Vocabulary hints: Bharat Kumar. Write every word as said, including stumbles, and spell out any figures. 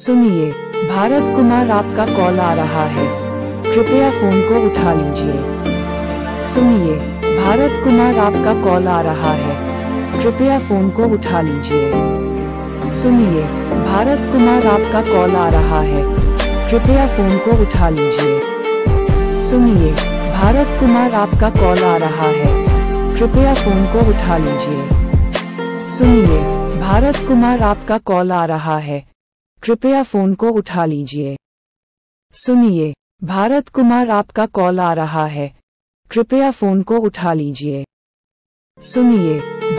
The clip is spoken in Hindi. सुनिए, भारत कुमार आपका कॉल आ रहा है, कृपया फोन को उठा लीजिए। सुनिए, भारत कुमार आपका कॉल आ रहा है, कृपया फोन को उठा लीजिए। सुनिए, भारत कुमार आपका कॉल आ रहा है, कृपया फोन को उठा लीजिए। सुनिए, भारत कुमार आपका कॉल आ रहा है, कृपया फोन को उठा लीजिए। सुनिए, भारत कुमार आपका कॉल आ रहा है, कृपया फोन को उठा लीजिए। सुनिए, भारत कुमार आपका कॉल आ रहा है, कृपया फोन को उठा लीजिए। सुनिए।